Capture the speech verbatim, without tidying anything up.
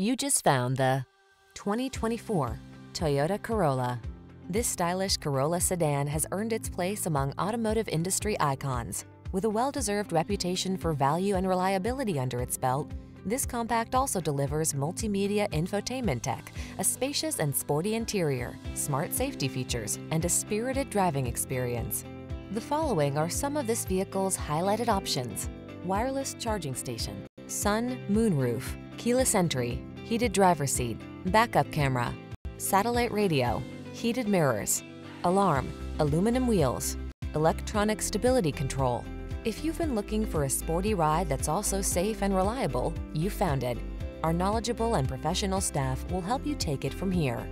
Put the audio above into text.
You just found the twenty twenty-four Toyota Corolla. This stylish Corolla sedan has earned its place among automotive industry icons. With a well-deserved reputation for value and reliability under its belt, this compact also delivers multimedia infotainment tech, a spacious and sporty interior, smart safety features, and a spirited driving experience. The following are some of this vehicle's highlighted options: wireless charging station, sun, moonroof, keyless entry, heated driver's seat, backup camera, satellite radio, heated mirrors, alarm, aluminum wheels, electronic stability control. If you've been looking for a sporty ride that's also safe and reliable, you found it. Our knowledgeable and professional staff will help you take it from here.